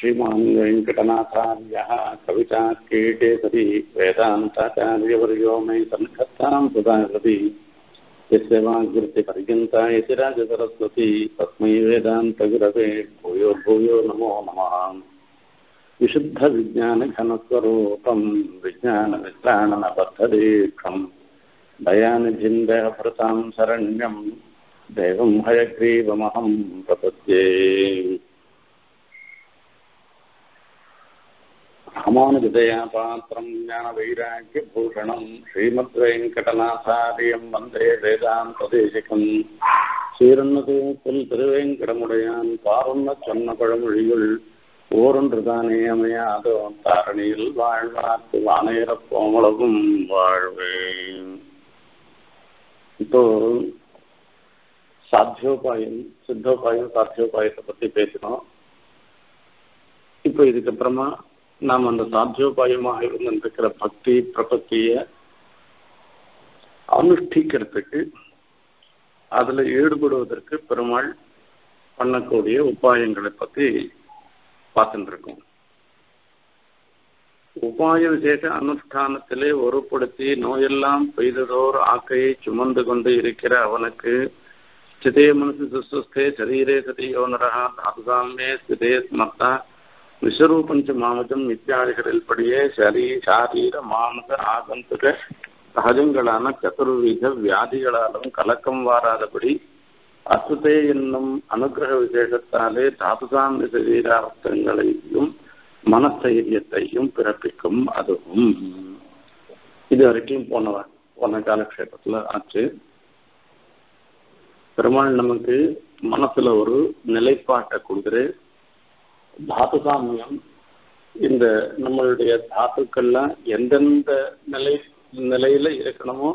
श्रीमान् वेङ्कटनाथार्यः कविताकेकेसरी वेदान्ताचार्यवर्यो मयि सन्निधत्तां सदा हृदि यस्य वाग्वृत्तिपर्यन्ता यतिराजसरस्वती तस्मै वेदान्तगुरवे भूयो भूयो नमो नमः। विशुद्धविज्ञानघनस्वरूपं विज्ञानमित्राणनबद्धदीक्षं दयानिधिन्देहभृतां शरण्यं देवं हयग्रीवमहं प्रपद्ये। अमानुजदया पात्रं ज्ञानवैराग्यभूषणं श्रीमद्वेङ्कटनाथार्यं वन्दे वेदान्तदेशिकं श्रीरन्नतूतुल तिरुवेङ्कटमुडयान् पारुन्नचन्नपळमொழியுள் ஓரொன்றுதானே அமையாதோ தாரணியில் வாழ்வார்க்கு வானேரப் போமளவும் வாழ்வே। இப்போ சாத்தியோபாயம் சித்தோபாயம் சாத்தியோபாயத்தை பற்றி பேசினோம். இப்போ இதுக்கப்புறமா நாம் அந்த சாத்தியோபாயமாக இருந்திருக்கிற பக்தி பிரபத்திய அனுஷ்டிக்கிறதுக்கு அதில் ஈடுபடுவதற்கு பெருமாள் பண்ணக்கூடிய உபாயங்களை பற்றி பார்த்துருக்கோம். உபாய விசேஷ அனுஷ்டானத்திலே ஒருபடுத்தி நோயெல்லாம் பெய்ததோர் ஆக்கையை சுமந்து கொண்டு இருக்கிற அவனுக்கு ஸ்திதே மனசு சுஸ்தே சரீரே சதியோனரா தாசுதாமே ஸ்திதே ஸ்மர்த்தா விஸ்வரூபஞ்ச மாமஜம் இத்தியாதிகளில்படியே சாரீர மாமக ஆகந்துக சகஜங்களான சதுர்வித வியாதிகளாலும் கலக்கம் வாராதபடி அசுதே என்னும் அனுகிரக விசேஷத்தாலே தாபசாமி சரீரார்த்தங்களையும் மனஸ்தைரியத்தையும் பிறப்பிக்கும். அதுவும் இது வரைக்கும் போன காலக்ஷேபத்துல ஆச்சு. பெருமாள் நமக்கு மனசுல ஒரு நிலைப்பாட்டை கொடுக்குற தாத்து சாமியம். இந்த நம்மளுடைய தாத்துக்கள்லாம் எந்தெந்த நிலையில இருக்கணுமோ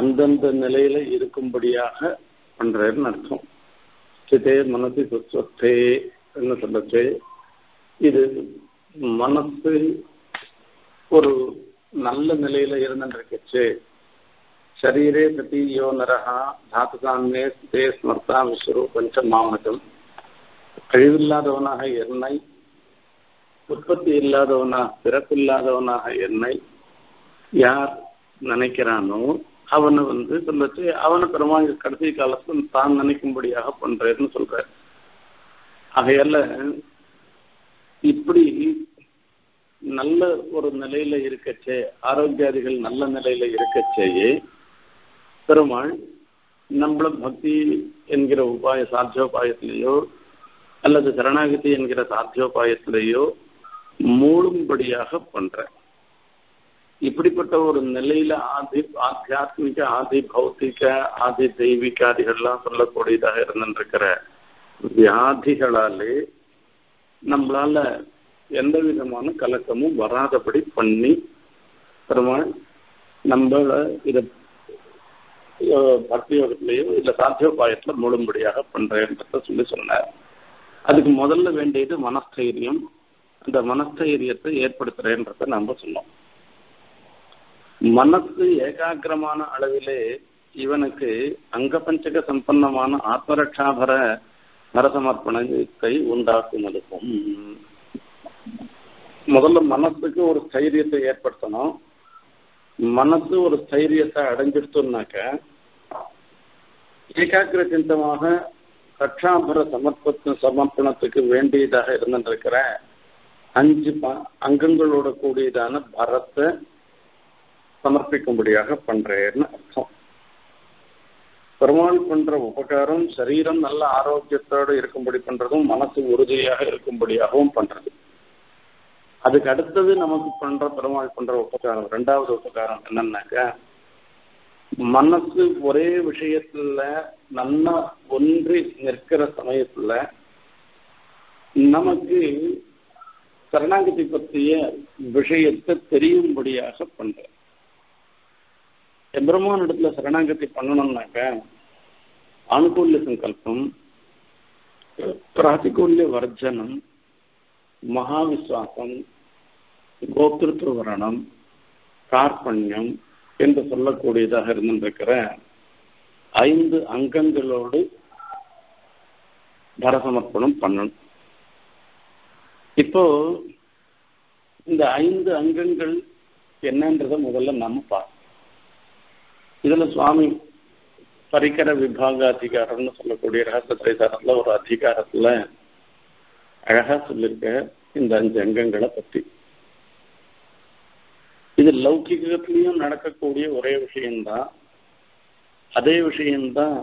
அந்தந்த நிலையில இருக்கும்படியாக பண்றேன்னு அர்த்தம். சிதே மனசு சுஸ்வத்தேன்னு சொல்லச்சு. இது மனசு ஒரு நல்ல நிலையில இருந்துருக்குச்சு. சரீரே பிரதியோ நரகா தாத்து சாமியே சிதே ஸ்மர்த்தா விஸ்வரூ பஞ்ச மாமகம். அழிவில்லாதவனாக என்னை, உற்பத்தி இல்லாதவனாக பிறப்பில்லாதவனாக என்னை யார் நினைக்கிறானோ அவனை சொல்லிச்சு. அவனை பெருமாள் கடைசி காலத்துல தான் நினைக்கும்படியாக பண்றேன்னு சொல்ற. ஆகையால இப்படி நல்ல ஒரு நிலையில இருக்கச்சே, ஆரோக்கியாதிகள் நல்ல நிலையில இருக்கச்சேயே பெருமாள் நம்மள பக்தி என்கிற உபாய சாத்தியோபாயத்திலேயோ அல்லது சரணாகதி என்கிற சாத்தியோபாயத்திலேயோ மூழும்படியாக பண்ற. இப்படிப்பட்ட ஒரு நிலையில ஆத்தியாத்மிக ஆதி பௌத்திக ஆதி தெய்வீகாதிகள்லாம் சொல்லக்கூடியதாக இருந்துருக்கிற வியாதிகளாலே நம்மளால எந்த விதமான கலக்கமும் வராதபடி பண்ணி பெருமாள் நம்மள இதை பக்தி யோகத்திலேயோ இல்லை சாத்தியோபாயத்துல மூழும்படியாக பண்றேன்றத சொல்லி சொன்னார். அதுக்கு முதல்ல வேண்டியது மனஸ்தைரியம். அந்த மனஸ்தைரியத்தை ஏற்படுத்துறேன்றத நம்ம சொன்னோம். மனசு ஏகாகிரமான அளவிலே இவனுக்கு அங்க பஞ்சக சம்பன்னமான ஆத்மரட்சாபர பரசமர்ப்பணத்தை உண்டாக்கும். அதுக்கும் முதல்ல மனசுக்கு ஒரு ஸ்தைரியத்தை ஏற்படுத்தணும். மனசு ஒரு ஸ்தைரியத்தை அடைஞ்சிடுத்தோம்னாக்க ஏகாகிர சிந்தமாக ரட்சாபர சமர்ப்பணத்துக்கு வேண்டியதாக இருந்திருக்கிற 5 அங்கங்களோட கூடியதான பரத்தை சமர்ப்பிக்கும்படியாக பண்றேன்னு அர்த்தம். பெருமாள் பண்ற உபகாரம் சரீரம் நல்ல ஆரோக்கியத்தோடு இருக்கும்படி பண்றதும் மனசு உறுதியாக இருக்கும்படியாகவும் பண்றது. அதுக்கு அடுத்தது நமக்கு பெருமாள் பண்ற உபகாரம், ரெண்டாவது உபகாரம் என்னன்னாக்கா, மனசு ஒரே விஷயத்துல நல்லா ஒன்றி நிற்கிற சமயத்துல நமக்கு சரணாகதி பற்றிய விஷயத்தை தெரியும்படியாக பண்ற. எப்ரமான இடத்துல சரணாகதி பண்ணணும்னாக்க அனுகூல்ய சங்கல்பம், பிராதிகூல்ய வர்ஜனம், மகாவிஸ்வாசம், கோத்திருத்துவ வரணம், கார்பண்யம் என்று சொல்லக்கூடியதாக இருந்திருக்கிற 5 அங்கங்களோடு பரசமர்ப்பணம் பண்ணணும். இப்போ இந்த ஐந்து அங்கங்கள் என்னன்றதை முதல்ல நாம பார்ப்போம். இதில் சுவாமி பரிகர விபாக அதிகாரம்னு சொல்லக்கூடிய ரகசியத்தை தரல ஒரு அதிகாரத்தில் அழகாக சொல்லியிருக்க இந்த அஞ்சு அங்கங்களை பற்றி. இது லௌகிகத்திலையும் நடக்கக்கூடிய ஒரே விஷயம்தான். அதே விஷயம்தான்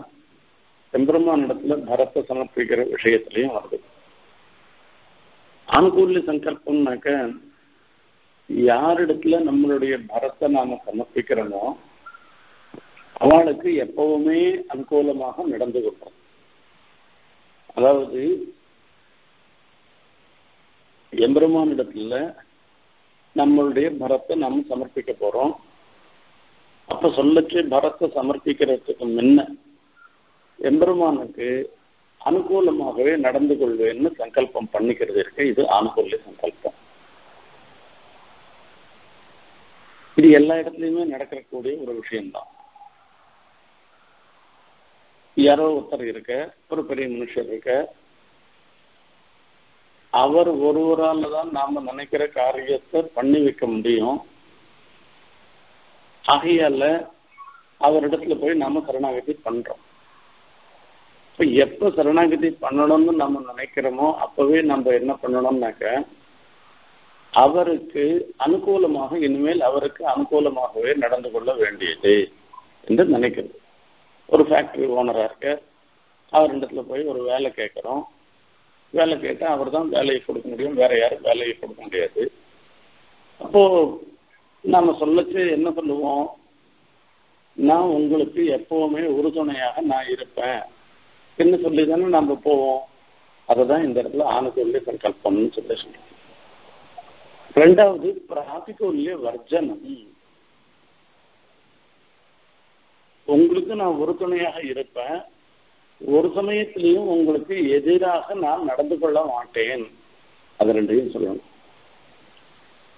எம்பெருமான் இடத்துல பரத்தை சமர்ப்பிக்கிற விஷயத்திலையும் வருது. ஆணுகூல்ய சங்கல்பம்னாக்க யாரிடத்துல நம்மளுடைய பரத்தை நாம சமர்ப்பிக்கிறோமோ அவளுக்கு எப்பவுமே அனுகூலமாக நடந்து கொள்றோம். அதாவது எம்பெருமானிடத்துல நம்மளுடைய பரத்தை நாம சமர்ப்பிக்க போறோம். அப்ப சொல்லச்சு பரத்தை சமர்ப்பிக்கிறதுக்கு முன்ன எம்பெருமானுக்கு அனுகூலமாகவே நடந்து கொள்வேன்னு சங்கல்பம் பண்ணிக்கிறது இருக்கு. இது ஆணுகூல்ய சங்கல்பம். இது எல்லா இடத்துலையுமே நடக்கக்கூடிய ஒரு விஷயம்தான். யாரோ ஒருத்தர் இருக்க, ஒரு பெரிய மனுஷர் இருக்க, அவர் ஒருவரால் தான் நாம நினைக்கிற காரியத்தை பண்ணி வைக்க முடியும். ஆகையால அவரிடத்துல போய் நாம சரணாகதி பண்றோம். இப்போ எப்போ சரணாகதி பண்ணணும்னு நம்ம நினைக்கிறோமோ அப்பவே நம்ம என்ன பண்ணணும்னாக்க அவருக்கு அனுகூலமாக இனிமேல் அவருக்கு அனுகூலமாகவே நடந்து கொள்ள வேண்டியது என்று நினைக்கிறது. ஒரு ஃபேக்டரி ஓனராக இருக்க, அவர் இடத்துல போய் ஒரு வேலை கேட்குறோம். வேலை கேட்டால் அவர் தான் வேலையை கொடுக்க முடியும், வேற யாரும் வேலையை கொடுக்க முடியாது. அப்போது நாம் சொல்லச்சு என்ன சொல்லுவோம், நான் உங்களுக்கு எப்போவுமே உறுதுணையாக நான் இருப்பேன் என்ன சொல்லி தானே நம்ம போவோம். அதுதான் இந்த இடத்துல ஆணுகூல்ய சங்கல்பம்னு சொல்ல சொல்லுவோம். ரெண்டாவது பிராதிகூல்ய வர்ஜனம். உங்களுக்கு நான் ஒரு துணையாக இருப்பேன், ஒரு சமயத்திலையும் உங்களுக்கு எதிராக நான் நடந்து கொள்ள மாட்டேன். அது ரெண்டையும் சொல்லணும்.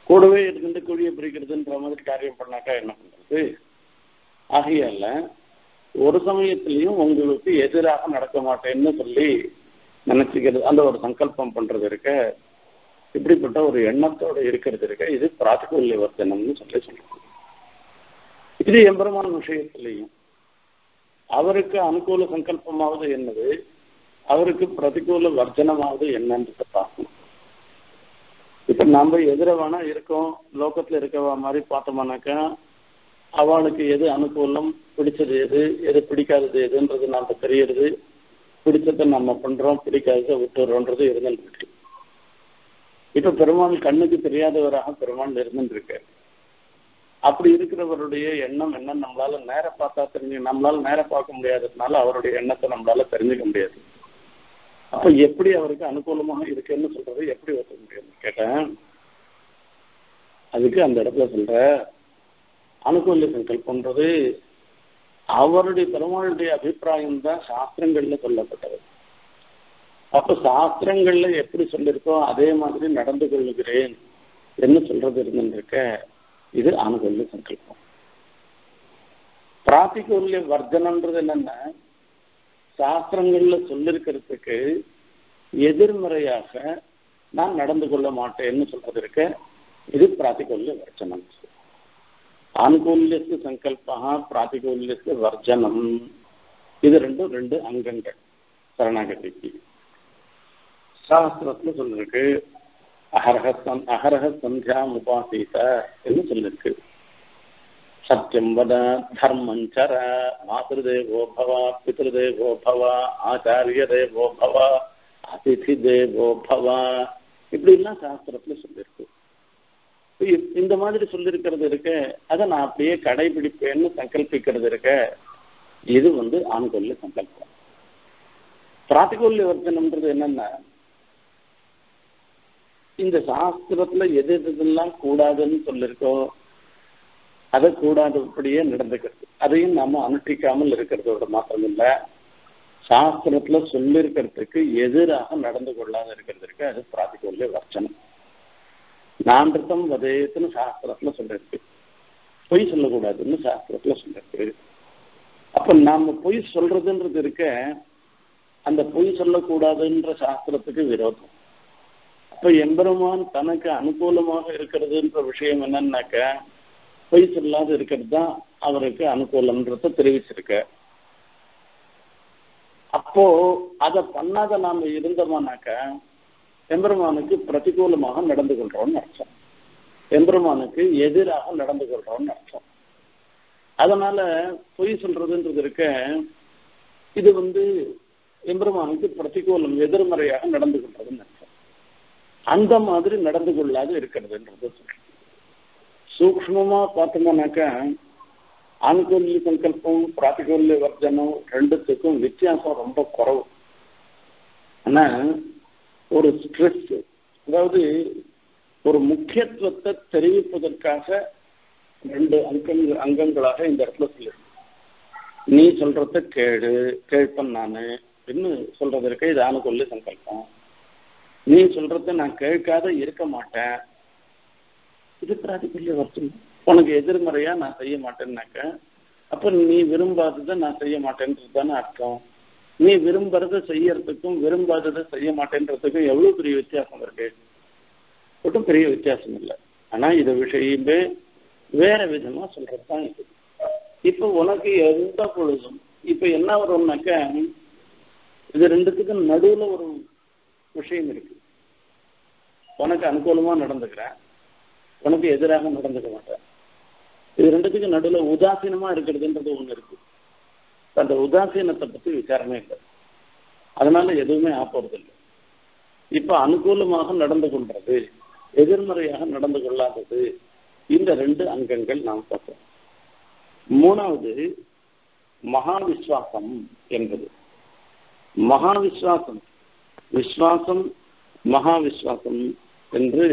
கூடவே இருந்து கூடிய பிரிக்கிறதுன்ற மாதிரி காரியம் பண்ணாக்கா என்ன பண்றது? ஆகையால ஒரு சமயத்திலையும் உங்களுக்கு எதிராக நடக்க மாட்டேன்னு சொல்லி நினைச்சுக்கிறது, அந்த ஒரு சங்கல்பம் பண்றது இருக்க, இப்படிப்பட்ட ஒரு எண்ணத்தோடு இருக்கிறது இருக்க, இது பிராதிகூல்ய வர்ஜனம்னு சொல்லி சொல்லுவோம். இது எம்பெருமான விஷயத்திலையும் அவருக்கு அனுகூல சங்கல்பமாவது என்னது, அவருக்கு பிரதிகூல வர்ஜனமாவது என்னன்றத பார்க்கணும். இப்ப நம்ம எதிரவானா இருக்கோம், லோகத்துல இருக்கவா மாதிரி பார்த்தோம்னாக்கா அவளுக்கு எது அனுகூலம், பிடிச்சது எது, எது பிடிக்காதது எதுன்றது நம்ம தெரியறது. பிடிச்சதை நம்ம பண்றோம், பிடிக்காததை விட்டுறோன்றது இருந்துருக்கு. இப்ப பெருமாள் கண்ணுக்கு தெரியாதவராக பெருமாள் இருந்துருக்கு. அப்படி இருக்கிறவருடைய எண்ணம் என்ன, நம்மளால நேர பார்த்தா தெரிஞ்சு, நம்மளால நேர பார்க்க முடியாததுனால அவருடைய எண்ணத்தை நம்மளால தெரிஞ்சுக்க முடியாது. அப்ப எப்படி அவருக்கு அனுகூலமாக இருக்குன்னு சொல்றது எப்படி ஒத்துக்க முடியும் கேட்டேன். அதுக்கு அந்த இடத்துல சொல்ற அனுகூல்ய சங்கல்பன்றது அவருடைய பெருமாளுடைய அபிப்பிராயம்தான் சாஸ்திரங்கள்ல சொல்லப்பட்டது. அப்போ சாஸ்திரங்கள்ல எப்படி சொல்லியிருக்கோ அதே மாதிரி நடந்து கொள்கிறேன் என்ன சொல்றது இருந்துருக்க, இது ஆணுகூல்ய சங்கல்பம். பிராதிகூல்ய வர்ஜனம்ன்றது என்னன்னா, சாஸ்திரங்கள்ல சொல்லிருக்கிறதுக்கு எதிர்மறையாக நான் நடந்து கொள்ள மாட்டேன்னு சொல்றது இருக்க, இது பிராதிகூல்ய வர்ஜனம். ஆணுகூல்யஸ்ய சங்கல்பா, பிராதிகூல்யஸ்ய வர்ஜனம். இது ரெண்டும் ரெண்டு அங்கங்கள் சரணாகதிக்கு சாஸ்திரத்துல சொல்லிருக்கு. அகரஹ சந்தியா உபாசீத என்று சொல்லிருக்கு. சத்தியம் வத, தர்மஞ்சர, மாத்ருதேவோ பவ, பித்ருதேவோ பவ, ஆச்சாரிய தேவோ பவ, அதிதி தேவோ பவ, இப்படிலாம் சாஸ்திரத்துல சொல்லிருக்கு. இந்த மாதிரி சொல்லிருக்கிறது இருக்க, அதை நான் அப்படியே கடைபிடிப்பேன்னு சங்கல்பிக்கிறது இருக்க, இது ஆணுகூல்ய சங்கல்பம். பிராதிகூல்ய வர்ஜனம்ன்றது என்னன்னா, இந்த சாஸ்திரத்துல எது எதுலாம் கூடாதுன்னு சொல்லிருக்கோ அதை கூடாதபடியே நடந்துக்கிறது, அதையும் நாம அனுஷ்டிக்காமல் இருக்கிறதோட மாத்திரம் இல்லை, சாஸ்திரத்துல சொல்லிருக்கிறதுக்கு எதிராக நடந்து கொள்ளாத இருக்கிறது இருக்க, அது பிராதிகூல்ய வர்ஜனம். நான்த்தம் வதேத்துன்னு சாஸ்திரத்துல சொல்லிருக்கு. பொய் சொல்லக்கூடாதுன்னு சாஸ்திரத்துல சொல்லிருக்கு. அப்ப நாம பொய் சொல்றதுன்றது இருக்க, அந்த பொய் சொல்லக்கூடாதுன்ற சாஸ்திரத்துக்கு விரோதம். அப்ப அப்ப எம்பெருமான் தனக்கு அனுகூலமாக இருக்கிறதுன்ற விஷயம் என்னன்னாக்க பொய் சொல்லாது இருக்கிறது தான் அவருக்கு அனுகூலம்ன்றத தெரிவிச்சிருக்க. அப்போ அதை பண்ணாத நாம இருந்தோம்னாக்க எம்பெருமானுக்கு பிரதிகூலமாக நடந்து கொள்றோம்னு அர்த்தம், எம்பெருமானுக்கு எதிராக நடந்து கொள்றோம்னு அர்த்தம். அதனால பொய் சொல்றதுன்றது இருக்க, இது எம்பெருமானுக்கு பிரதிகூலம் எதிர்மறையாக நடந்து கொள்றதுன்னு அர்த்தம். அந்த மாதிரி நடந்து கொள்ளாது இருக்கிறதுன்றது சொல்றேன். சூக்மமா பார்த்தோம்னாக்க ஆணுகூல்ய சங்கல்பம் பிராத்திகூல்ய வர்ஜனம் ரெண்டுத்துக்கும் வித்தியாசம் ரொம்ப குறவு. ஆனா ஒரு ஸ்ட்ரெஸ், அதாவது ஒரு முக்கியத்துவத்தை தெரிவிப்பதற்காக ரெண்டு அங்கங்களாக இந்த இடத்துல சொல்லிருக்கோம். நீ சொல்றத கேடு, கேட்பேன் நானு அப்படின்னு சொல்றது இருக்க, இது ஆணுகூல்ய சங்கல்பம். நீ சொல்றத நான் கேட்காத இருக்க மாட்டேன், இது பிராத்திகூல்ய வர்ஜனம். உனக்கு எதிர்மறையா நான் செய்ய மாட்டேன்னாக்க அப்ப நீ விரும்பாததை நான் செய்ய மாட்டேன்றது தானே அர்த்தம். நீ விரும்புறத செய்யறதுக்கும் விரும்பாததை செய்ய மாட்டேன்றதுக்கும் எவ்வளவு பெரிய வித்தியாசம் இருக்கு, ஒன்றும் பெரிய வித்தியாசம் இல்லை. ஆனா இதை விஷயமே வேற விதமா சொல்றதுதான் இது. இப்ப உனக்கு எந்த பொழுதும் இப்ப என்ன வரும்னாக்க, இது ரெண்டுத்துக்கும் நடுவுல ஒரு விஷயம் இருக்கு. உனக்கு அனுகூலமா நடந்துக்கிறேன், உனக்கு எதிராக நடந்துக்க மாட்டேன், இது ரெண்டுத்துக்கு நடுவில் உதாசீனமா இருக்கிறதுன்றது ஒண்ணு இருக்கு. அந்த உதாசீனத்தை பத்தி விசாரமே இல்லை, அதனால எதுவுமே ஆப்போறது இல்லை. இப்ப அனுகூலமாக நடந்து கொள்றது, எதிர்மறையாக நடந்து கொள்ளாதது, இந்த ரெண்டு அங்கங்கள் நாம் பார்ப்போம். மூணாவது மகா விஸ்வாசம் என்பது. மகா விஸ்வாசம், விஸ்வாசம் மகா விஸ்வாசம் என்று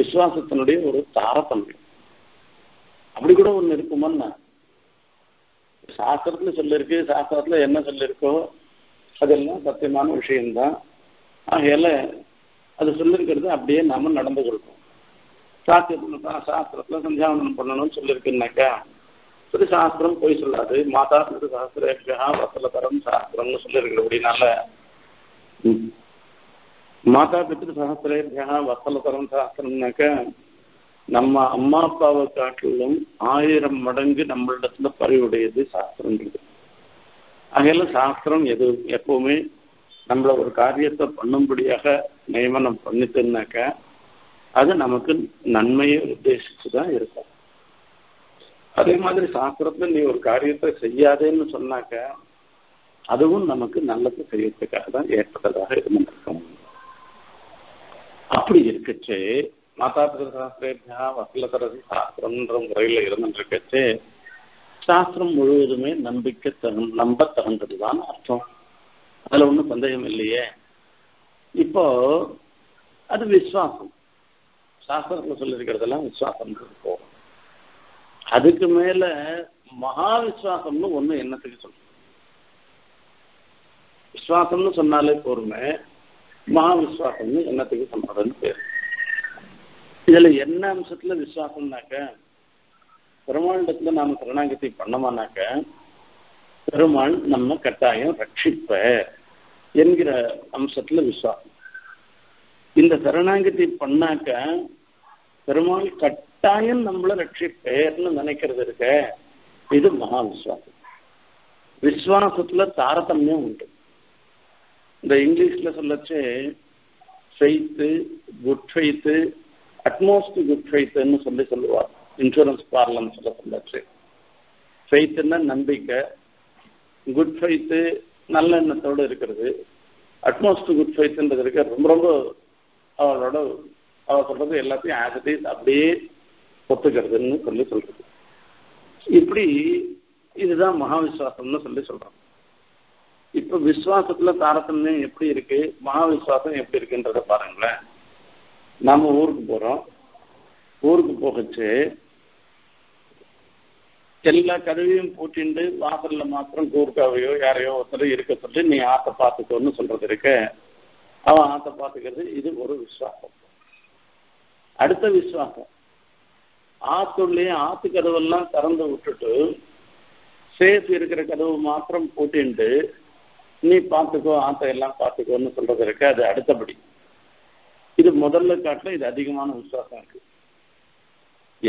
விஸ்வாசத்தினுடைய ஒரு தாரதமியம் அப்படி கூட ஒண்ணு இருக்குமோன்னா, சாஸ்திரத்துல சொல்லிருக்கு, சாஸ்திரத்துல என்ன சொல்லிருக்கோ அதெல்லாம் சத்தியமான விஷயம்தான். ஆகையால அது சொல்லிருக்கிறது அப்படியே நாம நடந்து கொள்வோம். சாஸ்திரத்துல சந்தியாவனம் பண்ணணும்னு சொல்லிருக்குனாக்கா, சரி சாஸ்திரம் போய் சொல்லாது, மாதா திரு சாஸ்திரா வசல தரம் சாஸ்திரம்னு சொல்லிருக்கு. அப்படின்னால மாதா பித்ரு சகசிரேபியா வசலதரம் சாஸ்திரம்னாக்க, நம்ம அம்மா அப்பாவை காட்டிலும் 1000 மடங்கு நம்மளிடத்துல பறிவுடையது சாஸ்திரம்ன்றது. ஆகையில சாஸ்திரம் எது எப்பவுமே நம்மள ஒரு காரியத்தை பண்ணும்படியாக நியமனம் பண்ணிட்டுனாக்க அது நமக்கு நன்மையை உத்தேசிச்சு தான் இருக்கும். அதே மாதிரி சாஸ்திரத்துல நீ ஒரு காரியத்தை செய்யாதேன்னு சொன்னாக்க அதுவும் நமக்கு நல்லது செய்யறதுக்காக தான் ஏற்பட்டதாக இருந்திருக்கும். அப்படி இருக்கச்சு மாதா பிதா சாஸ்திரேபியா வசலதரசி சாஸ்திரம்ன்ற முறையில இருந்துருக்கச்சு, சாஸ்திரம் முழுவதுமே நம்பிக்கை நம்ப தகுந்ததுதான் அர்த்தம், அதுல ஒன்றும் சந்தேகம் இல்லையே. இப்போ அது விஸ்வாசம், சாஸ்திரத்துல சொல்லியிருக்கிறதெல்லாம் விஸ்வாசம் போகும். அதுக்கு மேல மகா விஸ்வாசம்னு ஒண்ணு என்னத்துக்கு சொல்றோம். விஸ்வாசம்னு சொன்னாலே போருமே, மகா விஸ்வாசம்னு என்னத்துக்கு சொல்றதுன்னு பேர். இதுல என்ன அம்சத்துல விஸ்வாசம்னாக்க, பெருமாளிடத்துல நாம சரணாகதி பண்ணமானாக்க பெருமாள் நம்ம கட்டாயம் ரட்சிப்ப என்கிற அம்சத்துல விஸ்வாசம். இந்த சரணாகதி பண்ணாக்க பெருமாள் கட்டாயம் நம்மள ரட்சிப்பேர்னு நினைக்கிறது இருக்க, இது மகா விஸ்வாசம். விஸ்வாசத்துல தாரதமியம் உண்டு. இந்த இங்கிலீஷ்ல சொல்லச்சு faith, good faith, utmost good ஃபெய்த்துன்னு சொல்லுவார் இன்சூரன்ஸ் பார்லன்னு சொல்லச்சு. ஃபெய்த்துன்னா நம்பிக்கை, குட் ஃபெய்த்து நல்ல எண்ணத்தோடு இருக்கிறது, அட்மோஸ்ட் குட் ஃபெய்த்துன்றது இருக்க ரொம்ப ரொம்ப அவளோட அவ சொல்றது எல்லாத்தையும் ஆசதி அப்படியே ஒத்துக்கிறதுன்னு சொல்றது. இப்படி இதுதான் மகாவிஸ்வாசம்னு சொல்றாங்க. இப்ப விஸ்வாசத்துல தாரதமியம் எப்படி இருக்கு, மகாவிஸ்வாசம் எப்படி இருக்குன்றத பாருங்களேன். நாம ஊருக்கு போறோம், ஊருக்கு போகச்சு எல்லா கதவையும் பூட்டிண்டு வாசல்ல மாத்திரம் கூர்க்காவையோ யாரையோ ஒருத்தர் இருக்க சொல்லி நீ ஆத்த பாத்துக்கோன்னு சொல்றது இருக்க, அவன் ஆத்த பாத்துக்கிறது, இது ஒரு விஸ்வாசம். அடுத்த விஸ்வாசம், ஆத்துள்ளே ஆத்து கதவெல்லாம் திறந்து விட்டுட்டு சேஃப் இருக்கிற கதவு மாத்திரம் பூட்டிண்டு நீ பார்த்துக்கோ ஆத்த எல்லாம் பார்த்துக்கோன்னு சொல்றது இருக்க, அது அடுத்தபடி. இது முதல்ல காட்டில் இது அதிகமான விசுவாசம் இருக்கு.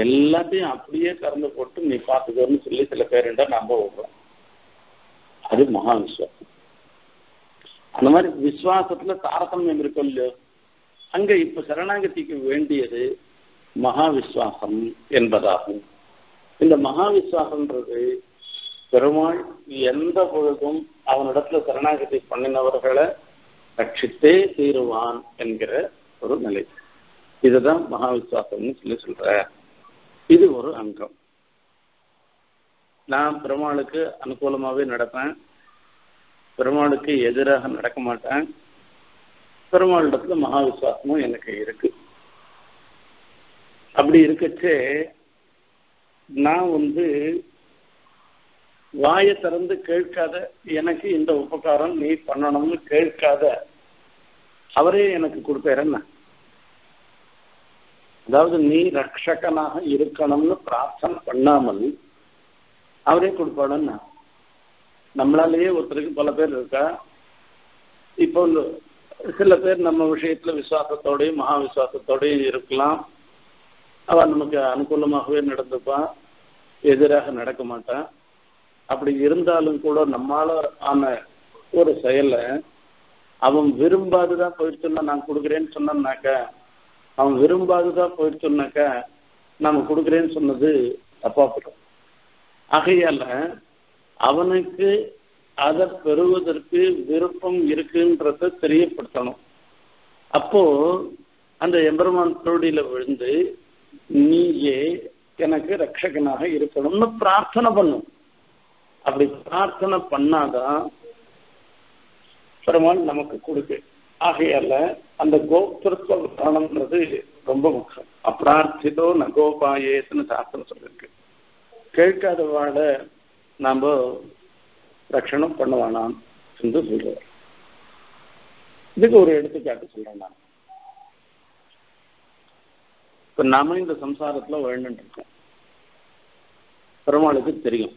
எல்லாத்தையும் அப்படியே திறந்து போட்டு நீ பார்த்துக்கோன்னு சொல்லி சில பேருண்டா நம்ப விடுறோம். அது மகா விசுவாசம். அந்த மாதிரி விசுவாசத்துல தாரதமியம் இருக்கும் இல்லையோ, அங்க இப்ப சரணாகதிக்கு வேண்டியது மகா விசுவாசம் என்பதாகும். இந்த மகா விசுவாசம்ன்றது பெருமாள் எந்த பொழுதும் அவனிடத்துல சரணாகதி பண்ணினவர்களை ரட்சித்தே தீருவான் என்கிற ஒரு நிலை. இதுதான் மகா விசுவாசம்னு சொல்லி சொல்ற. இது ஒரு அங்கம். நான் பெருமாளுக்கு அனுகூலமாகவே நடப்பேன், பெருமாளுக்கு எதிராக நடக்க மாட்டேன். பெருமாளிடத்துல மகா விசுவாசமும் எனக்கு இருக்கு. அப்படி இருக்கச்சே நான் வாயை திறந்து கேட்காத, எனக்கு இந்த உபகாரம் நீ பண்ணணும்னு கேட்காத, அவரே எனக்கு கொடுப்பேரண்ணா. அதாவது நீ ரட்சகனாக இருக்கணும்னு பிரார்த்தனை பண்ணாமல் அவரே கொடுப்பாடண்ணா. நம்மளாலேயே ஒருத்தருக்கு பல பேர் இருக்கா. இப்போ சில பேர் நம்ம விஷயத்துல விசுவாசத்தோடையும் மகா விசுவாசத்தோடையும் இருக்கலாம். அவன் நமக்கு அனுகூலமாகவே நடந்துப்பான், எதிராக நடக்க மாட்டான். அப்படி இருந்தாலும் கூட நம்மளால ஆன ஒரு செயலை அவன் விரும்பாதுதான் போயிடுச்சுன்னா, நான் கொடுக்குறேன்னு சொன்னாக்கா, அவன் விரும்பாதுதான் போயிடுச்சுன்னாக்கா நம்ம கொடுக்குறேன்னு சொன்னது தப்பாப்படும். ஆகையால அவனுக்கு அதை பெறுவதற்கு விருப்பம் இருக்குன்றத தெரியப்படுத்தணும். அப்போ அந்த எம்பெருமான் திருடியில விழுந்து நீயே எனக்கு ரட்சகனாக இருக்கணும்னு பிரார்த்தனை பண்ணும். அப்படி பிரார்த்தனை பண்ணாதான் பெருமாள் நமக்கு கொடுக்கு. ஆகையால அந்த கோத்திருத்துவ விதானம்ன்றது ரொம்ப முக்கியம். அப்பிரார்த்திதோ நகோபாயேன்னு சாஸ்திரம் சொல்லிருக்கு. கேட்காதவாட நாம ரட்சணம் பண்ணுவானாம் என்று சொல்ற. இதுக்கு ஒரு எடுத்துக்காட்டு சொல்றேன். நான் இப்ப நாம இந்த சம்சாரத்துல வாழ்ந்துட்டு இருக்கோம். பெருமாளுக்கு தெரியும்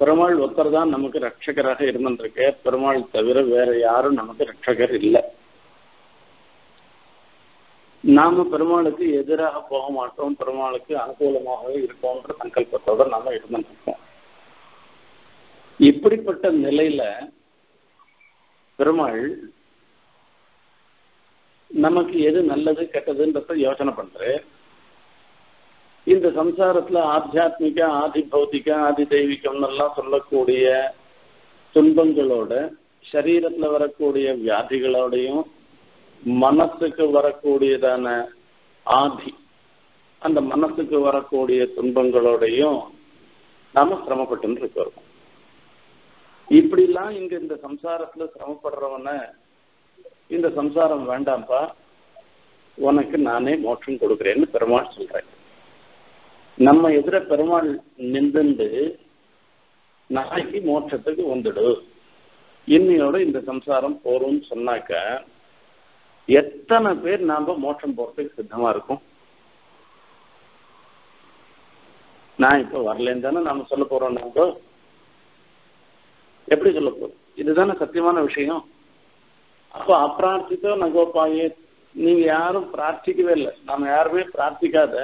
பெருமாள் ஒருத்தர் தான் நமக்கு ரட்சகராக இருந்துருக்க, பெருமாள் தவிர வேற யாரும் நமக்கு ரட்சகர் இல்லை. நாம பெருமாளுக்கு எதிராக போக மாட்டோம், பெருமாளுக்கு அனுகூலமாகவே இருக்கோன்ற சங்கல்பத்தோட நாம இருந்துருக்கோம். இப்படிப்பட்ட நிலையில பெருமாள் நமக்கு எது நல்லது கெட்டதுன்றத யோசனை பண்ற. இந்த சம்சாரத்துல ஆத்தியாத்மிக, ஆதி பௌத்திக, ஆதி தெய்வீகம் எல்லாம் சொல்லக்கூடிய துன்பங்களோட, சரீரத்துல வரக்கூடிய வியாதிகளோடையும், மனசுக்கு வரக்கூடியதான ஆதி அந்த மனசுக்கு வரக்கூடிய துன்பங்களோடையும் நாம சிரமப்பட்டு இருக்கோம். இப்படிலாம் இங்க இந்த சம்சாரத்துல சிரமப்படுறவன இந்த சம்சாரம் வேண்டாம்ப்பா, உனக்கு நானே மோட்சம் கொடுக்குறேன்னு பெருமாள் சொல்றேன். நம்ம எதிர பெருமாள் நின்று நாளைக்கு மோட்சத்துக்கு வந்துடு, இன்னையோட இந்த சம்சாரம் போறோம்னு சொன்னாக்க எத்தனை பேர் நாம மோட்சம் போறதுக்கு சித்தமா இருக்கும்? நான் இப்ப வரலன்னு தானே நாம சொல்ல போறோம். நாம எப்படி சொல்ல போறோம்? இதுதானே சத்தியமான விஷயம். அப்போ அப்பிரார்த்தித்தோ நகோபாயே, நீங்க யாரும் பிரார்த்திக்கவே இல்லை, நாம யாருமே பிரார்த்திக்காத,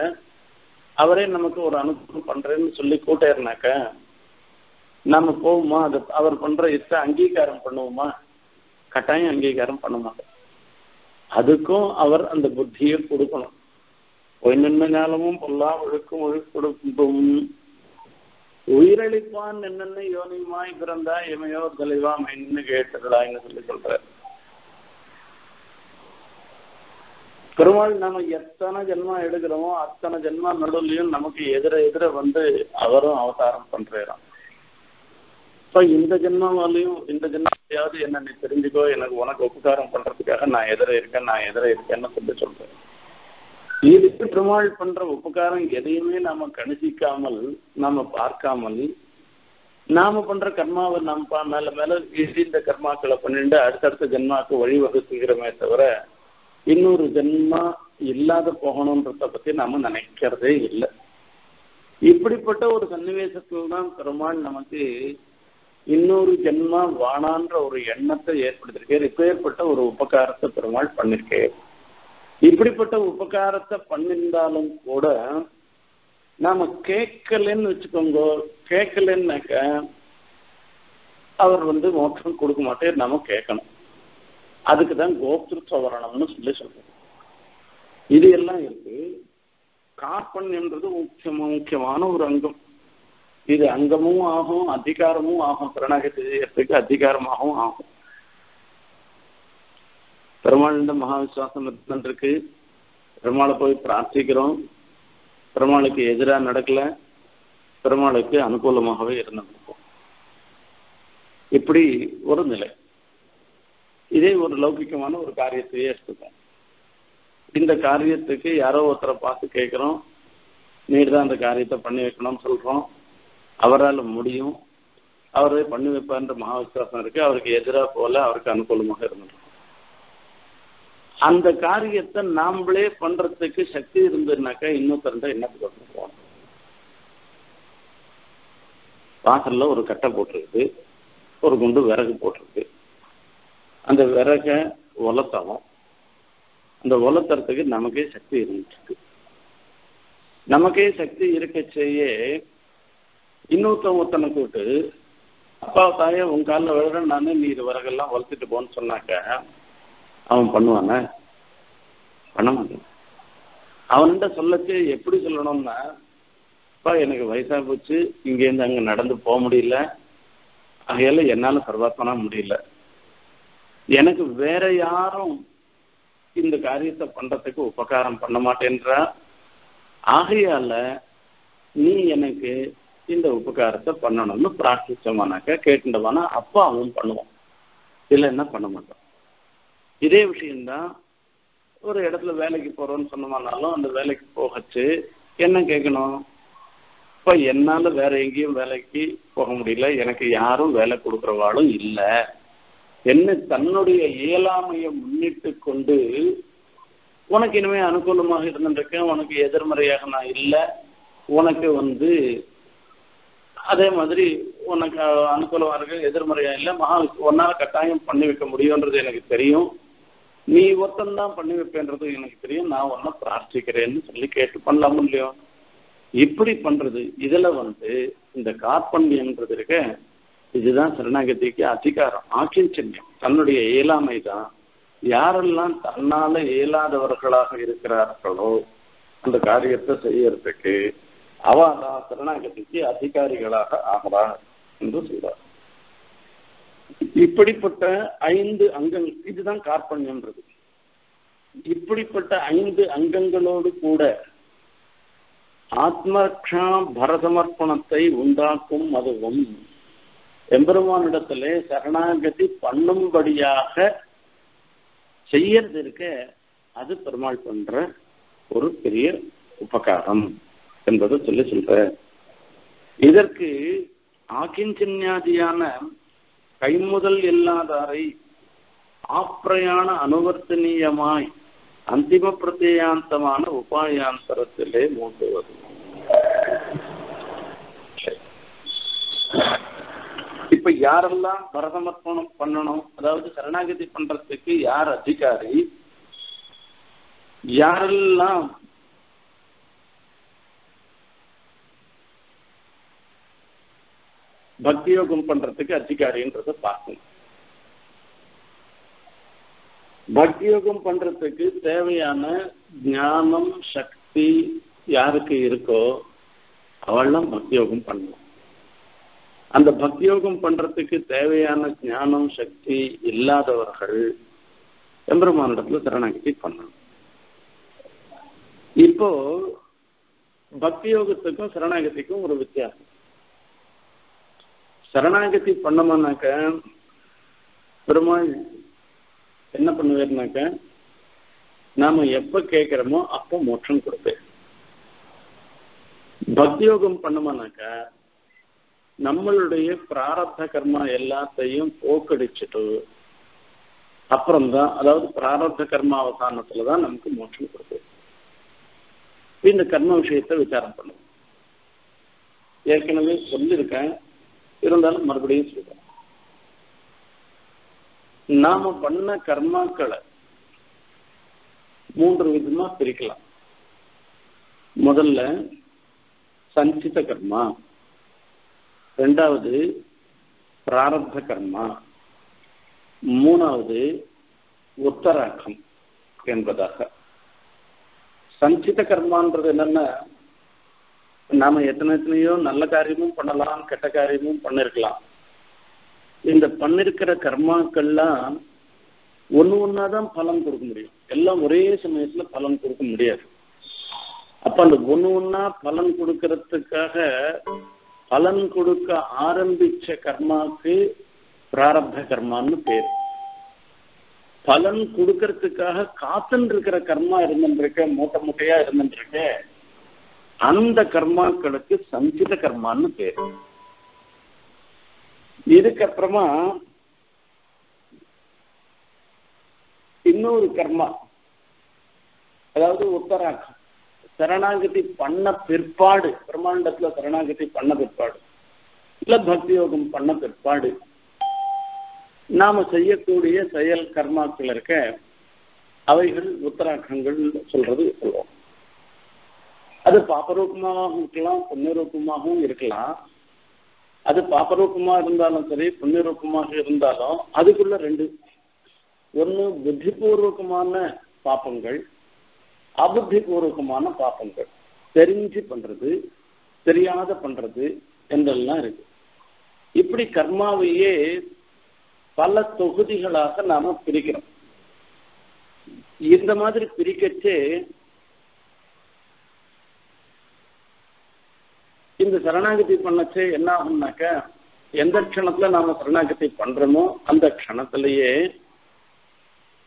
அவரே நமக்கு ஒரு அனுகூலம் பண்றேன்னு சொல்லி கூட்டேருனாக்க நம்ம போவோமா? அது அவர் பண்ற இத்த அங்கீகாரம் பண்ணுவோமா? கட்டாயம் அங்கீகாரம் பண்ண மாட்டோம். அதுக்கும் அவர் அந்த புத்தியை கொடுக்கணும். பொய்நன்மையாலும் பொல்லாம் ஒழுக்கும் ஒழுக்கொடுக்கும் உயிரளிப்பான் என்னென்ன யோனியுமாய் பிறந்தா இமையோ தெளிவா மைன்னு கேட்டுக்கலான்னு சொல்லி சொல்ற. பெருமாள் நம்ம எத்தனை ஜென்மா எடுக்கிறோமோ அத்தனை ஜென்மா நடுவுலையும் நமக்கு எதிர எதிர வந்து அவரும் அவதாரம் பண்றாராம். இப்ப இந்த ஜென்மாவாலையும் இந்த ஜென்மாவையாவது என்ன நீ தெரிஞ்சுக்கோ, எனக்கு உனக்கு உபகாரம் பண்றதுக்காக நான் எதிர இருக்கேன், நான் எதிர இருக்கேன்னு சொல்லி சொல்றேன். இதுக்கு பெருமாள் பண்ற உபகாரம் எதையுமே நாம கணிசிக்காமல், நாம பார்க்காமல், நாம பண்ற கர்மாவை நம்ம மேல மேல இந்த கர்மாக்களை பண்ணிட்டு அடுத்தடுத்த ஜென்மாவுக்கு வழிவகுத்துக்கிறோமே தவிர இன்னொரு ஜென்மா இல்லாத போகணும்ன்றத பத்தி நாம நினைக்கிறதே இல்லை. இப்படிப்பட்ட ஒரு சன்னிவேசத்துல தான் பெருமாள் நமக்கு இன்னொரு ஜென்மா வானான்ற ஒரு எண்ணத்தை ஏற்படுத்திருக்கார். இப்பேற்பட்ட ஒரு உபகாரத்தை பெருமாள் பண்ணிருக்கார். இப்படிப்பட்ட உபகாரத்தை பண்ணிருந்தாலும் கூட நாம கேட்கலன்னு வச்சுக்கோங்க, கேட்கலன்னாக்க அவர் மோட்சம் கொடுக்க மாட்டார். நாம கேட்கணும். அதுக்குதான் கோப்திரு சவரணம்னு சொல்லி சொல்றோம். இது எல்லாம் இருக்கு. கார்பண்யம்ன்றது முக்கியமான ஒரு அங்கம். இது அங்கமும் ஆகும், அதிகாரமும் ஆகும். பிரணாகத்துக்கு அதிகாரமாகவும் ஆகும். பெருமாள் இந்த மகா விசுவாசம் இருக்கு. பெருமாளை போய் பிரார்த்திக்கிறோம். பெருமாளுக்கு எதிராக நடக்கல, பெருமாளுக்கு அனுகூலமாகவே இருந்திருக்கும். இப்படி ஒரு நிலை. இதே ஒரு லௌகிகமான ஒரு காரியத்தையே எடுத்துக்கும். இந்த காரியத்துக்கு யாரோ ஒருத்தரை பார்த்து கேட்குறோம், நீர் தான் அந்த காரியத்தை பண்ணி வைக்கணும்னு சொல்கிறோம். அவரால் முடியும், அவரே பண்ணி வைப்பார்ன்ற மகா விசுவாசம் இருக்குது. அவருக்கு எதிராக போல, அவருக்கு அனுகூலமாக இருந்திருக்கும். அந்த காரியத்தை நாமளே பண்றதுக்கு சக்தி இருந்ததுனாக்கா இன்னொருத்தருந்தா என்ன போகணும். வாசல்ல ஒரு கட்டை போட்டிருக்கு, ஒரு குண்டு விறகு போட்டிருக்கு. அந்த விறக ஒலத்தவும் அந்த ஒலத்துறதுக்கு நமக்கே சக்தி இருந்துருக்கு. நமக்கே சக்தி இருக்க செய்ய இன்னொருத்தனுக்கு விட்டு அப்பா தாயே உன் காலில் விழுற நானே நீ இது விறகெல்லாம் வளர்த்துட்டு போன்னு சொன்னாக்க அவன் பண்ணுவாங்க? பண்ண மாட்டான். அவன்கிட்ட சொல்லச்சு எப்படி சொல்லணும்னா, அப்பா எனக்கு வயசாக போச்சு, இங்கேருந்து அங்கே நடந்து போக முடியல, ஆகையால என்னால் சர்வாத்மனா முடியல, எனக்கு வேற யாரும் இந்த காரியத்தை பண்றதுக்கு உபகாரம் பண்ண மாட்டேன்றா, ஆகையால நீ எனக்கு இந்த உபகாரத்தை பண்ணணும்னு பிரார்த்திச்சோமானாக்க கேட்டுண்டவானா அப்பா அவன் பண்ணுவான், இல்லைன்னா பண்ண மாட்டான். இதே விஷயம்தான் ஒரு இடத்துல வேலைக்கு போறோம்னு சொன்னோம்னாலும் அந்த வேலைக்கு போகச்சு என்ன கேட்கணும்? இப்போ என்னால் வேற எங்கேயும் வேலைக்கு போக முடியல, எனக்கு யாரும் வேலை கொடுக்குறவாளும் இல்லை, என்ன தன்னுடைய இயலாமையை முன்னிட்டு கொண்டு உனக்கு இனிமே அனுகூலமாக இருந்துருக்கேன், உனக்கு எதிர்மறையாக நான் இல்லை, உனக்கு அதே மாதிரி உனக்கு அனுகூலமாக இருக்க எதிர்மறையாக இல்லை, மகா ஒன்னால் கட்டாயம் பண்ணி வைக்க முடியுன்றது எனக்கு தெரியும், நீ ஒருத்தந்தான் பண்ணி வைப்பேன்றது எனக்கு தெரியும், நான் ஒன்னா பிரார்த்திக்கிறேன்னு சொல்லி கேட்டு பண்ணலாமோ இல்லையோ? இப்படி பண்றது. இதுல இந்த கார்பண்யம்ன்றது இருக்க, இதுதான் சரணாகதிக்கு அதிகாரம், ஆக்கிஞ்சன்யம், தன்னுடைய இயலாமை தான். யாரெல்லாம் தன்னால இயலாதவர்களாக இருக்கிறார்களோ அந்த காரியத்தை செய்யறதுக்கு அவதான் சரணாகதிக்கு அதிகாரிகளாக ஆகிறார் என்று சொல்றார். இப்படிப்பட்ட 5 அங்கங்கள், இதுதான் கார்பண்யம்ன்றது. இப்படிப்பட்ட 5 அங்கங்களோடு கூட ஆத்மரக்ஷா பரசமர்ப்பணத்தை உண்டாக்கும் அதுவும் எம்பெருமானிடத்திலே சரணாகதி பண்ணும்படியாக செய்யறது இருக்க, அது பெருமாள் பண்ற ஒரு பெரிய உபகாரம் என்பதை சொல்லி சொல்ற. இதற்கு ஆகிஞ்சன்யாதியான கைமுதல் இல்லாதாரை ஆப்பிரயாண அனுவர்த்தனீயமாய் அந்திம பிரத்யாந்தமான உபாயாந்தரத்திலே மூட்டுவது. இப்ப யாரெல்லாம் பரசமர்ப்பணம் பண்ணணும், அதாவது சரணாகதி பண்றதுக்கு யார் அதிகாரி, யாரெல்லாம் பக்தியோகம் பண்றதுக்கு அதிகாரின்றத பார்க்கணும். பக்தியோகம் பண்றதுக்கு தேவையான ஞானம் சக்தி யாருக்கு இருக்கோ அவள்லாம் பக்தியோகம் பண்ணணும். அந்த பக்தியோகம் பண்றதுக்கு தேவையான ஞானம் சக்தி இல்லாதவர்கள் எம்பெருமானிடத்துல சரணாகதி பண்ணணும். இப்போ பக்தியோகத்துக்கும் சரணாகதிக்கும் ஒரு வித்தியாசம். சரணாகதி பண்ணோம்னாக்க பெருமாள் என்ன பண்ணுவார்னாக்க, நாம எப்ப கேட்கிறோமோ அப்போ மோட்சம் கொடுப்பேன். பக்தியோகம் பண்ணோம்னாக்க நம்மளுடைய பிராரப்த கர்மா எல்லாத்தையும் போக்கடிச்சுட்டு அப்புறம்தான், அதாவது பிராரப்த கர்மா அவசானத்துல தான் நமக்கு மோட்சம் கொடுப்பேன். இந்த கர்ம விஷயத்தை விசாரம் பண்ணுவோம். ஏற்கனவே சொல்லியிருக்கேன், இருந்தாலும் மறுபடியும் சொல்றேன், நாம பண்ண கர்மாக்களை மூன்று விதமா பிரிக்கலாம். முதல்ல சஞ்சித கர்மா, ரெண்டாவது பிராரப்த கர்மா, மூணாவது உத்தராக்கம் என்பதாக. சஞ்சித கர்மான்றது என்னென்ன, நாம எத்தனையோ நல்ல காரியமும் பண்ணலாம், கெட்ட காரியமும் பண்ணிருக்கலாம். இந்த பண்ணிருக்கிற கர்மாக்கள்லாம் ஒன்று ஒன்னாதான் பலன் கொடுக்க முடியும், எல்லாம் ஒரே சமயத்துல பலன் கொடுக்க முடியாது. அப்ப அந்த ஒன்று ஒன்னா பலன் கொடுக்கறதுக்காக பலன் கொடுக்க ஆரம்பிச்ச கர்மாவுக்கு பிராரப்த கர்மான்னு பேர். பலன் கொடுக்கறதுக்காக காத்துன்னு இருக்கிற கர்மா இருந்துருக்க, மூட்டை மூட்டையா இருந்துருக்க, அந்த கர்மாக்களுக்கு சஞ்சித கர்மான்னு பேர். இதுக்கப்புறமா இன்னொரு கர்மா, அதாவது உத்தராக்கம், சரணாகதி பண்ண பிற்பாடு, பிரமாண்டத்துல சரணாகதி பண்ண பிற்பாடு இல்ல பக்தி யோகம் பண்ண பிற்பாடு நாம செய்யக்கூடிய செயல் கர்மாக்கள் இருக்க, அவைகள் உத்தராக்கங்கள் சொல்றது சொல்லுவோம். அது பாபரூபமாகவும் இருக்கலாம், புண்ணியரூபமாகவும் இருக்கலாம். அது பாபரூபமா இருந்தாலும் சரி, புண்ணியரூபமாக இருந்தாலும் அதுக்குள்ள ரெண்டு, ஒன்று புத்திபூர்வகமான பாப்பங்கள், அபுத்திபூர்வகமான பாப்பங்கள், தெரிஞ்சு பண்றது தெரியாத பண்றது என்றெல்லாம் இருக்கு. இப்படி கர்மாவையே பல தொகுதிகளாக நாம பிரிக்கிறோம். இந்த மாதிரி பிரிக்கச்சே இந்த சரணாகதி பண்ணச்சே என்ன ஆகும்னாக்க, எந்த க்ஷணத்துல நாம சரணாகதி பண்றோமோ அந்த க்ஷணத்திலேயே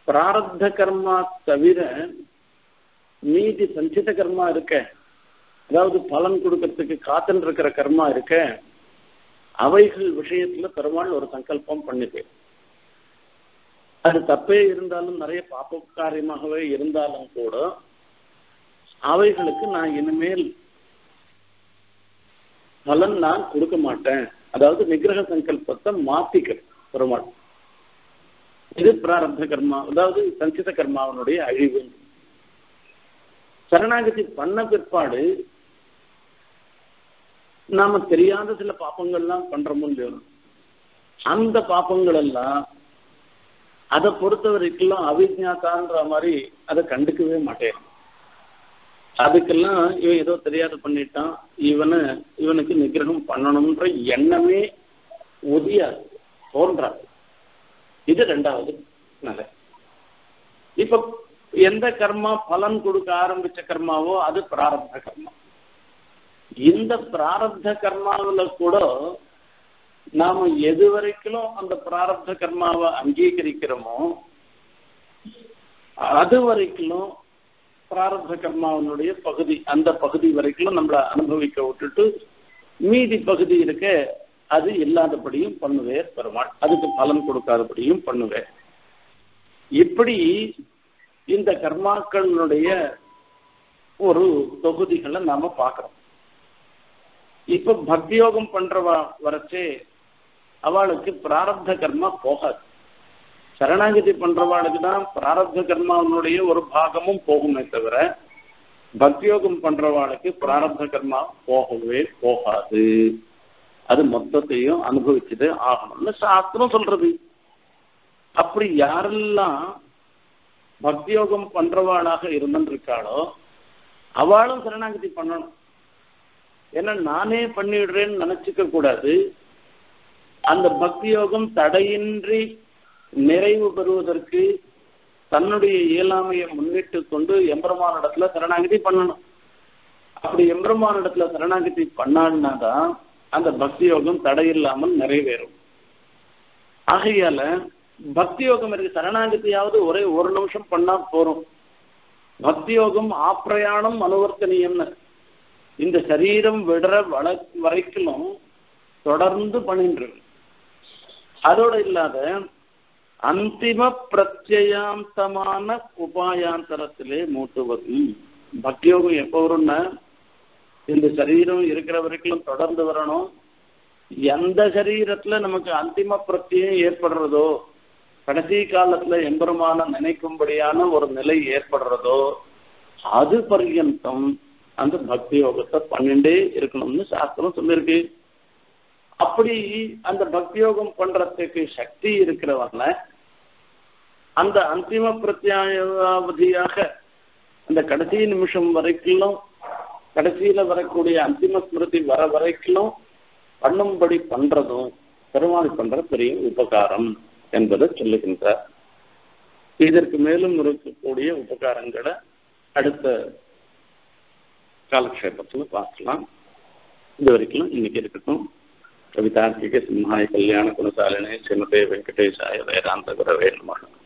பிராரப்த கர்மா தவிர மீதி சஞ்சித கர்மா இருக்க, அதாவது பலன் கொடுக்கறதுக்கு காத்துன்னு இருக்கிற கர்மா இருக்க, அவைகள் விஷயத்துல பெருமாள் ஒரு சங்கல்பம் பண்ணிது. அது தப்பே இருந்தாலும் நிறைய பாப்ப காரியமாகவே இருந்தாலும் கூட அவைகளுக்கு நான் இனிமேல் பலன் நான் கொடுக்க மாட்டேன், அதாவது நிகிரக சங்கல்பத்தை மாத்திக்கிறேன் பெருமாள். இது பிராரப்த கர்மா, அதாவது சஞ்சித கர்மாவனுடைய அழிவு. சரணாகதி பண்ண பிற்பாடு நாம தெரியாத சில பாப்பங்கள்லாம் பண்றோமோ இல்லையோ, அந்த பாப்பங்கள் எல்லாம் அதை பொறுத்த வரைக்கும் அவிஜ்ஞாதான்ற மாதிரி அதை கண்டுக்கவே மாட்டேன். அதுக்கெல்லாம் இவன் ஏதோ தெரியாத பண்ணிட்டான், இவனுக்கு நிகிரகம் பண்ணணும்ன்ற எண்ணமே ஒதியாது, தோன்றாது. இது ரெண்டாவது நிலை. இப்ப எந்த கர்மா பலன் கொடுக்க ஆரம்பிச்ச கர்மாவோ அது பிராரப்த கர்மா. இந்த பிராரப்த கர்மாவில கூட நாம எது வரைக்கும் அந்த பிராரப்த கர்மாவை அங்கீகரிக்கிறோமோ அது வரைக்கும் பிராரப்த கர்மாவனுடைய பகுதி, அந்த பகுதி வரைக்கும் நம்மளை அனுபவிக்க விட்டுட்டு மீதி பகுதி இருக்க அது இல்லாதபடியும் பண்ணுவேன் பெருமாள், அதுக்கு பலன் கொடுக்காதபடியும் பண்ணுவேன். இப்படி இந்த கர்மாக்களுடைய ஒரு தொகுதிகளை நாம பார்க்கிறோம். இப்ப பக்தியோகம் பண்றவா வரச்சே அவளுக்கு பிராரப்த கர்மா போகாது, சரணாகதி பண்றவாளுக்கு தான் பிராரப்த கர்மாவனுடைய ஒரு பாகமும் போகுமே தவிர பக்தியோகம் பண்றவாளுக்கு பிராரப்த கர்மா போகவே போகாது. அது மொத்தத்தையும் அனுபவிச்சுட்டு ஆகணும்னு சாஸ்திரம் சொல்றது. அப்படி யாரெல்லாம் பக்தியோகம் பண்றவாளாக இருந்திருக்காளோ அவளும் சரணாகதி பண்ணணும். ஏன்னா நானே பண்ணிடுறேன்னு நினைச்சுக்க கூடாது. அந்த பக்தியோகம் தடையின்றி நிறைவு பெறுவதற்கு தன்னுடைய இயலாமையை முன்னிட்டு கொண்டு எம்பெருமான இடத்துல சரணாகதி பண்ணணும். அப்படி எம்பெருமான இடத்துல சரணாகதி பண்ணான்னாதான் அந்த பக்தி யோகம் தடையில்லாமல் நிறைவேறும். ஆகையால பக்தி யோகம் இருக்கு, சரணாகதியாவது ஒரே ஒரு நிமிஷம் பண்ணா போறோம். பக்தி யோகம் ஆப்பிரயாணம் அனுவர்த்தனியம்னு இந்த சரீரம் விடுற வரைக்கும் தொடர்ந்து பண்ணின்ற, அதோட இல்லாத அந்திம பிரத்யயாந்தமான உபாயாந்தரத்திலே மூட்டுவதும். பக்தி யோகம் எப்போ வரும்னா, இந்த சரீரம் இருக்கிற வரைக்கும் தொடர்ந்து வரணும், எந்த சரீரத்துல நமக்கு अंतिम பிரத்யம் ஏற்படுறதோ கடைசி காலத்துல எம்பெருமான நினைக்கும்படியான ஒரு நிலை ஏற்படுறதோ அது பர்யந்தம் அந்த பக்தி யோகத்தை பண்ணிண்டே இருக்கணும்னு சாஸ்திரம் சொல்லிருக்கு. அப்படி அந்த பக்தி யோகம் பண்றதுக்கு சக்தி இருக்கிறவங்க அந்த அந்திம பிரத்யாவதியாக அந்த கடைசி நிமிஷம் வரைக்கும் கடைசியில வரக்கூடிய அந்திம ஸ்மிருதி வர வரைக்கும் பண்ணும்படி பண்றதும் பெருமாள் பண்ற பெரிய உபகாரம் என்பதை சொல்லுகின்றார். இதற்கு மேலும் இருக்கக்கூடிய உபகாரங்களை அடுத்த காலக்ஷேபத்துல பார்க்கலாம். இது வரைக்கும் இன்னைக்கு இருக்கட்டும். कवितार्किक सिंहाय कल्याण गुणशालिने श्रीमते वेंकटेशाय वेदांत गुरवे नमः.